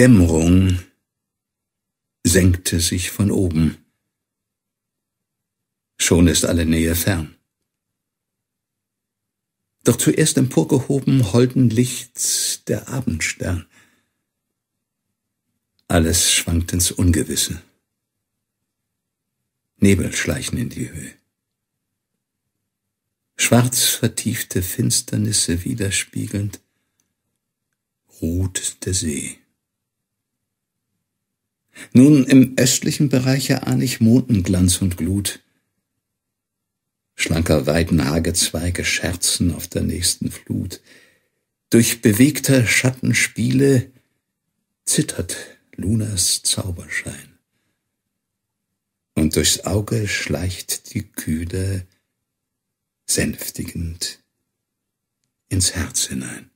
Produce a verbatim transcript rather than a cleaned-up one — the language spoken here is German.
Dämmrung senkte sich von oben. Schon ist alle Nähe fern. Doch zuerst emporgehoben holden Lichts der Abendstern. Alles schwankt ins Ungewisse. Nebel schleichen in die Höhe. Schwarz vertiefte Finsternisse widerspiegelnd ruht der See. Nun im östlichen Bereich erahn ich Mondenglanz und Glut. Schlanker Weidenhagezweige scherzen auf der nächsten Flut. Durch bewegter Schattenspiele zittert Lunas Zauberschein. Und durchs Auge schleicht die Kühle sänftigend ins Herz hinein.